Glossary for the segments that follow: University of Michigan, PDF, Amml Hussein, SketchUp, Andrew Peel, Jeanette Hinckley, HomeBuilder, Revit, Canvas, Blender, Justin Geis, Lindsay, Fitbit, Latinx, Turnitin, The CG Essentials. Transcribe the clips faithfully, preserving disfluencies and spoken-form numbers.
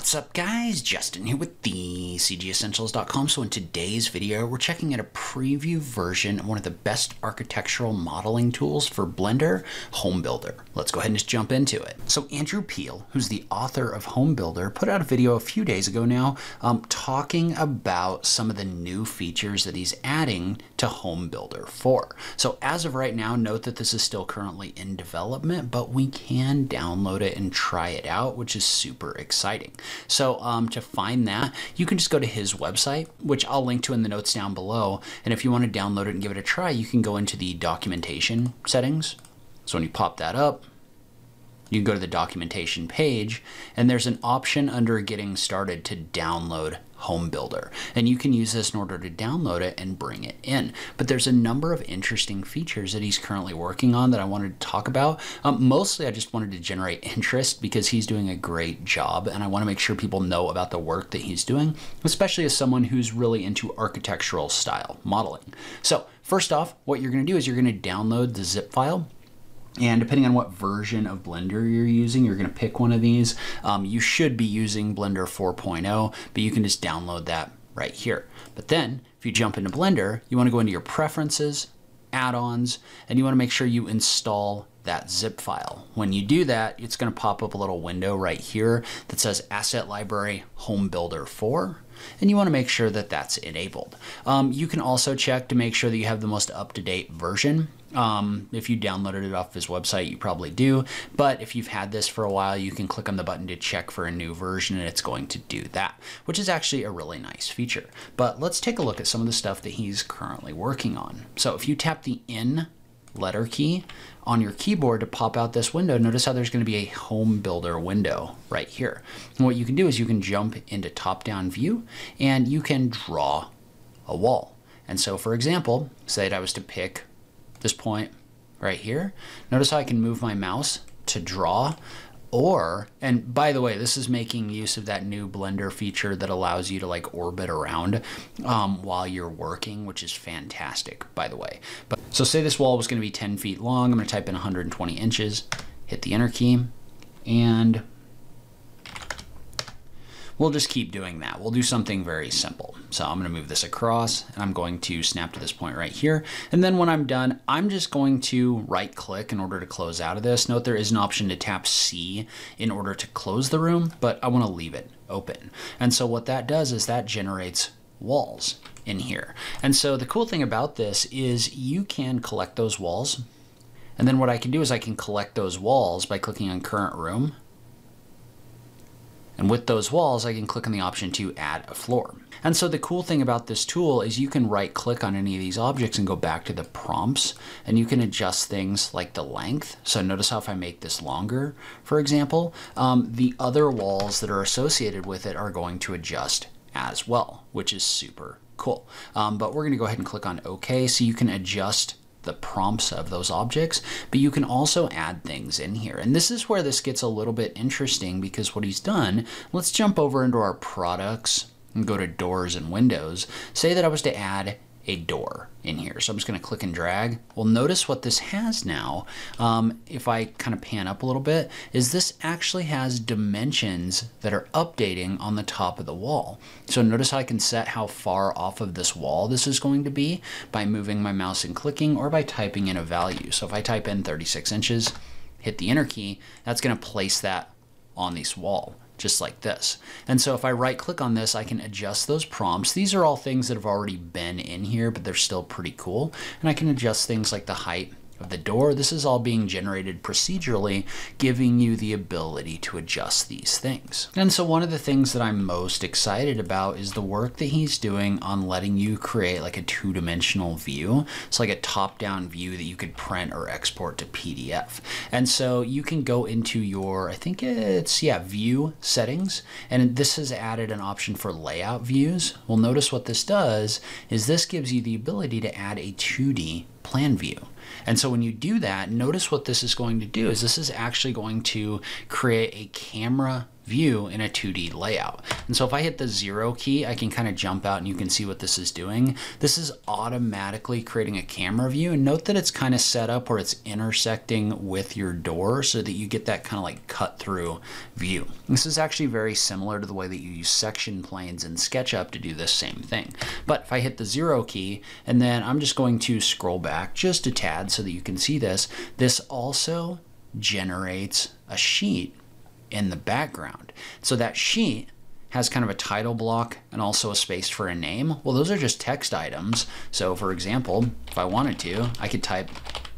What's up guys, Justin here with the C G Essentials dot com. So in today's video, we're checking out a preview version of one of the best architectural modeling tools for Blender, HomeBuilder. Let's go ahead and just jump into it. So Andrew Peel, who's the author of HomeBuilder, put out a video a few days ago now um, talking about some of the new features that he's adding to HomeBuilder four. So as of right now, note that this is still currently in development, but we can download it and try it out, which is super exciting. So um, to find that, you can just go to his website, which I'll link to in the notes down below. And if you want to download it and give it a try, you can go into the documentation settings. So when you pop that up, you can go to the documentation page, and there's an option under getting started to download HomeBuilder. And you can use this in order to download it and bring it in. But there's a number of interesting features that he's currently working on that I wanted to talk about. Um, mostly I just wanted to generate interest because he's doing a great job and I want to make sure people know about the work that he's doing, especially as someone who's really into architectural style modeling. So first off, what you're going to do is you're going to download the zip file. And depending on what version of Blender you're using, you're gonna pick one of these. Um, you should be using Blender four point oh, but you can just download that right here. But then if you jump into Blender, you wanna go into your preferences, add-ons, and you wanna make sure you install that zip file. When you do that, it's gonna pop up a little window right here that says Asset Library HomeBuilder four. And you want to make sure that that's enabled. Um, you can also check to make sure that you have the most up-to-date version. Um, if you downloaded it off his website, you probably do. But if you've had this for a while, you can click on the button to check for a new version and it's going to do that, which is actually a really nice feature. But let's take a look at some of the stuff that he's currently working on. So if you tap the N letter key on your keyboard to pop out this window, notice how there's going to be a HomeBuilder window right here. And what you can do is you can jump into top-down view and you can draw a wall. And so for example, say that I was to pick this point right here, notice how I can move my mouse to draw. Or, and by the way, this is making use of that new Blender feature that allows you to like orbit around um, while you're working, which is fantastic, by the way. But so say this wall was gonna be ten feet long. I'm gonna type in one hundred twenty inches, hit the enter key, and we'll just keep doing that. We'll do something very simple. So I'm gonna move this across and I'm going to snap to this point right here. And then when I'm done, I'm just going to right click in order to close out of this. Note there is an option to tap C in order to close the room, but I wanna leave it open. And so what that does is that generates walls in here. And so the cool thing about this is you can collect those walls. And then what I can do is I can collect those walls by clicking on current room. And with those walls, I can click on the option to add a floor. And so the cool thing about this tool is you can right click on any of these objects and go back to the prompts, and you can adjust things like the length. So notice how if I make this longer, for example, um, the other walls that are associated with it are going to adjust as well, which is super cool. Um, but we're gonna go ahead and click on OK, so you can adjust the prompts of those objects, but you can also add things in here. And this is where this gets a little bit interesting because what he's done, let's jump over into our products and go to doors and windows. Say that I was to add a door in here. So I'm just gonna click and drag. Well, notice what this has now, um, if I kind of pan up a little bit, is this actually has dimensions that are updating on the top of the wall. So notice how I can set how far off of this wall this is going to be by moving my mouse and clicking or by typing in a value. So if I type in thirty-six inches, hit the enter key, that's gonna place that on this wall, just like this. And so if I right click on this, I can adjust those prompts. These are all things that have already been in here, but they're still pretty cool. And I can adjust things like the height of the door. This is all being generated procedurally, giving you the ability to adjust these things. And so one of the things that I'm most excited about is the work that he's doing on letting you create like a two-dimensional view. It's like a top-down view that you could print or export to P D F. And so you can go into your, I think it's, yeah, view settings. And this has added an option for layout views. Well, notice what this does is this gives you the ability to add a two D plan view. And so when you do that, notice what this is going to do is this is actually going to create a camera view in a two D layout. And so if I hit the zero key, I can kind of jump out and you can see what this is doing. This is automatically creating a camera view, and note that it's kind of set up where it's intersecting with your door so that you get that kind of like cut through view. This is actually very similar to the way that you use section planes in SketchUp to do this same thing. But if I hit the zero key, and then I'm just going to scroll back just a tad so that you can see this, this also generates a sheet in the background. So that sheet has kind of a title block and also a space for a name. Well, those are just text items. So for example, if I wanted to, I could type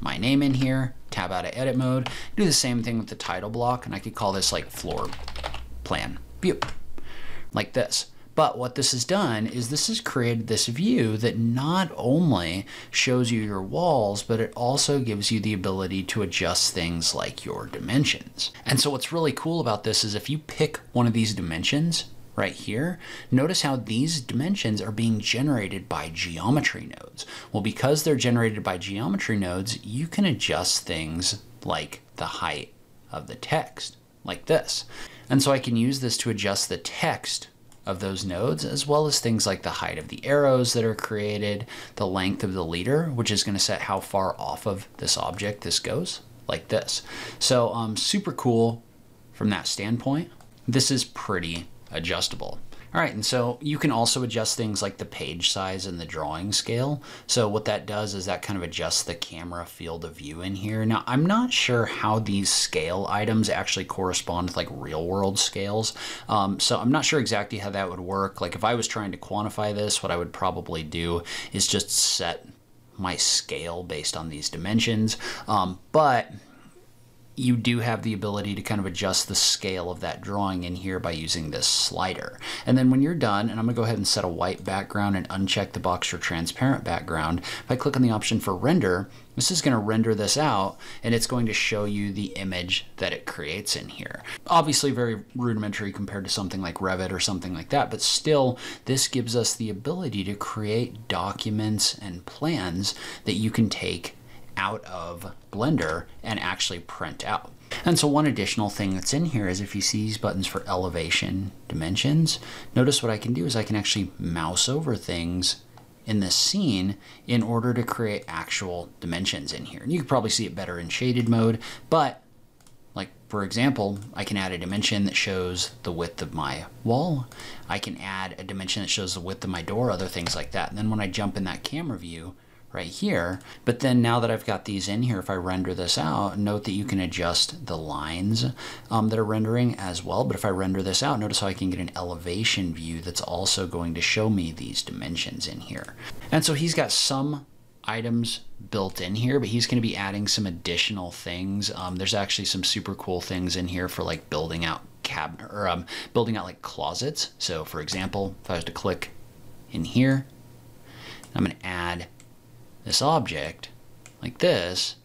my name in here, tab out of edit mode, do the same thing with the title block, and I could call this like floor plan view, like this. But what this has done is this has created this view that not only shows you your walls, but it also gives you the ability to adjust things like your dimensions. And so what's really cool about this is if you pick one of these dimensions right here, notice how these dimensions are being generated by geometry nodes. Well, because they're generated by geometry nodes, you can adjust things like the height of the text, like this. And so I can use this to adjust the text of those nodes, as well as things like the height of the arrows that are created, the length of the leader, which is going to set how far off of this object this goes, like this. So um, super cool from that standpoint. This is pretty adjustable. All right, and so you can also adjust things like the page size and the drawing scale. So what that does is that kind of adjusts the camera field of view in here. Now, I'm not sure how these scale items actually correspond with like real world scales. Um, so I'm not sure exactly how that would work. Like if I was trying to quantify this, what I would probably do is just set my scale based on these dimensions. Um, but you do have the ability to kind of adjust the scale of that drawing in here by using this slider. And then when you're done, and I'm gonna go ahead and set a white background and uncheck the box for transparent background. If I click on the option for render, this is gonna render this out, and it's going to show you the image that it creates in here. Obviously very rudimentary compared to something like Revit or something like that, but still this gives us the ability to create documents and plans that you can take out of Blender and actually print out. And so one additional thing that's in here is if you see these buttons for elevation, dimensions, notice what I can do is I can actually mouse over things in this scene in order to create actual dimensions in here. And you can probably see it better in shaded mode, but like for example, I can add a dimension that shows the width of my wall. I can add a dimension that shows the width of my door, other things like that. And then when I jump in that camera view, right here, but then now that I've got these in here, if I render this out, note that you can adjust the lines um, that are rendering as well. But if I render this out, notice how I can get an elevation view that's also going to show me these dimensions in here. And so he's got some items built in here, but he's going to be adding some additional things. Um, there's actually some super cool things in here for like building out cabinet or um, building out like closets. So for example, if I was to click in here, I'm going to add this object like this.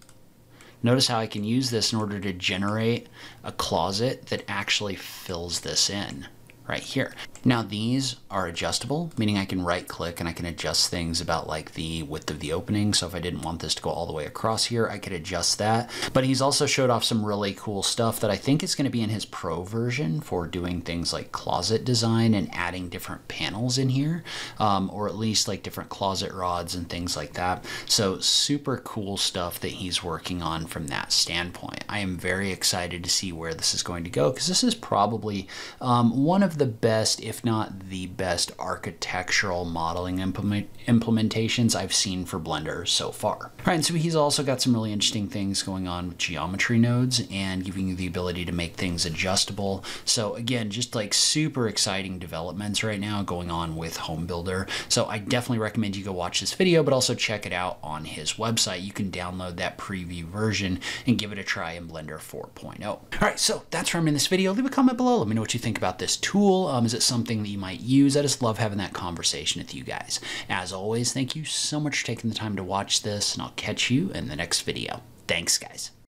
Notice how I can use this in order to generate a closet that actually fills this in right here. Now these are adjustable, meaning I can right click and I can adjust things about like the width of the opening. So if I didn't want this to go all the way across here, I could adjust that. But he's also showed off some really cool stuff that I think is going to be in his pro version for doing things like closet design and adding different panels in here, um, or at least like different closet rods and things like that. So super cool stuff that he's working on from that standpoint. I am very excited to see where this is going to go, because this is probably um, one of the best, if not the best, architectural modeling implement implementations I've seen for Blender so far. All right, and so he's also got some really interesting things going on with geometry nodes and giving you the ability to make things adjustable. So again, just like super exciting developments right now going on with HomeBuilder. So I definitely recommend you go watch this video, but also check it out on his website. You can download that preview version and give it a try in Blender four point oh. All right, so that's where I'm in this video. Leave a comment below. Let me know what you think about this tool. Um, is it something that you might use? I just love having that conversation with you guys. As always, thank you so much for taking the time to watch this, and I'll catch you in the next video. Thanks, guys.